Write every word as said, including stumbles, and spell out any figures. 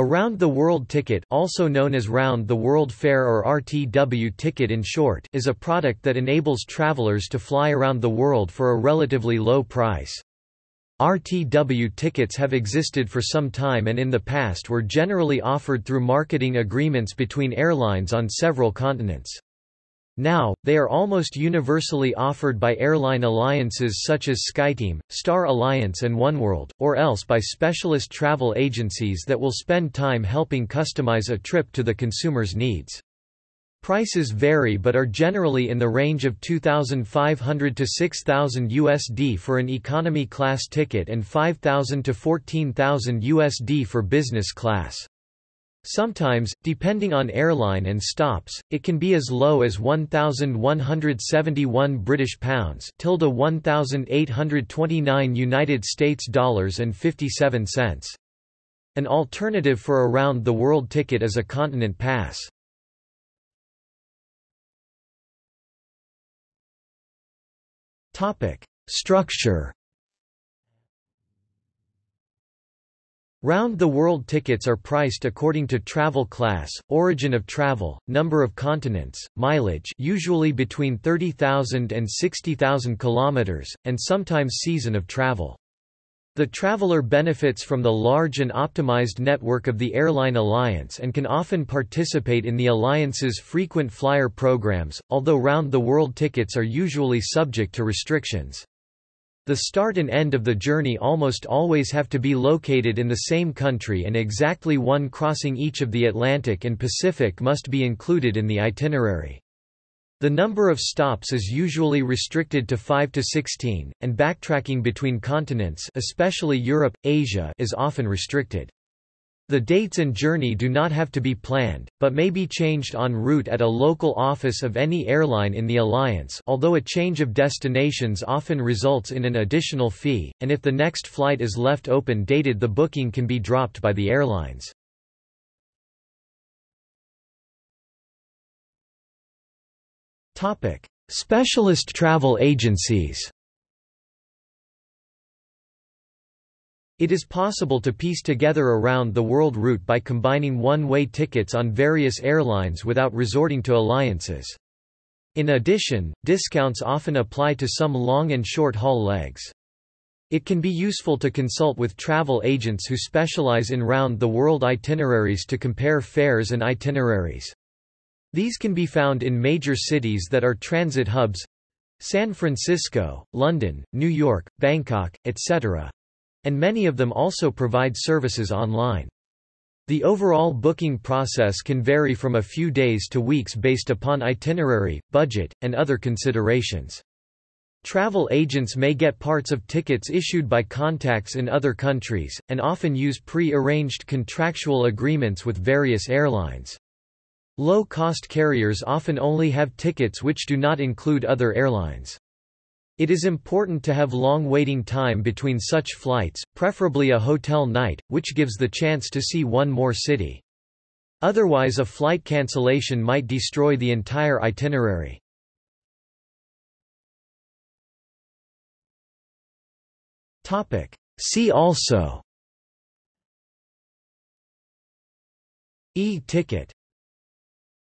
A round-the-world ticket, also known as round-the-world fare or R T W ticket in short, is a product that enables travelers to fly around the world for a relatively low price. R T W tickets have existed for some time and in the past were generally offered through marketing agreements between airlines on several continents. Now, they are almost universally offered by airline alliances such as SkyTeam, Star Alliance and Oneworld, or else by specialist travel agencies that will spend time helping customize a trip to the consumer's needs. Prices vary but are generally in the range of two thousand five hundred dollars to six thousand dollars U S D for an economy class ticket and five thousand dollars to fourteen thousand dollars U S D for business class. Sometimes, depending on airline and stops, it can be as low as one thousand one hundred seventy-one British pounds (one thousand eight hundred twenty-nine United States dollars and fifty-seven cents). An alternative for a round-the-world ticket is a continent pass. Topic: Structure. Round-the-world tickets are priced according to travel class, origin of travel, number of continents, mileage usually between thirty thousand and sixty thousand kilometers, and sometimes season of travel. The traveler benefits from the large and optimized network of the airline alliance and can often participate in the alliance's frequent flyer programs, although round-the-world tickets are usually subject to restrictions. The start and end of the journey almost always have to be located in the same country and exactly one crossing each of the Atlantic and Pacific must be included in the itinerary. The number of stops is usually restricted to five to sixteen, and backtracking between continents, especially Europe, Asia, is often restricted. The dates and journey do not have to be planned, but may be changed en route at a local office of any airline in the alliance, although a change of destinations often results in an additional fee, and if the next flight is left open-dated the booking can be dropped by the airlines. Topic: Specialist travel agencies. It is possible to piece together a round-the-world route by combining one-way tickets on various airlines without resorting to alliances. In addition, discounts often apply to some long and short-haul legs. It can be useful to consult with travel agents who specialize in round-the-world itineraries to compare fares and itineraries. These can be found in major cities that are transit hubs—San Francisco, London, New York, Bangkok, et cetera. And many of them also provide services online. The overall booking process can vary from a few days to weeks based upon itinerary, budget, and other considerations. Travel agents may get parts of tickets issued by contacts in other countries, and often use pre-arranged contractual agreements with various airlines. Low-cost carriers often only have tickets which do not include other airlines. It is important to have long waiting time between such flights, preferably a hotel night, which gives the chance to see one more city. Otherwise, a flight cancellation might destroy the entire itinerary. Topic: See also: E-ticket.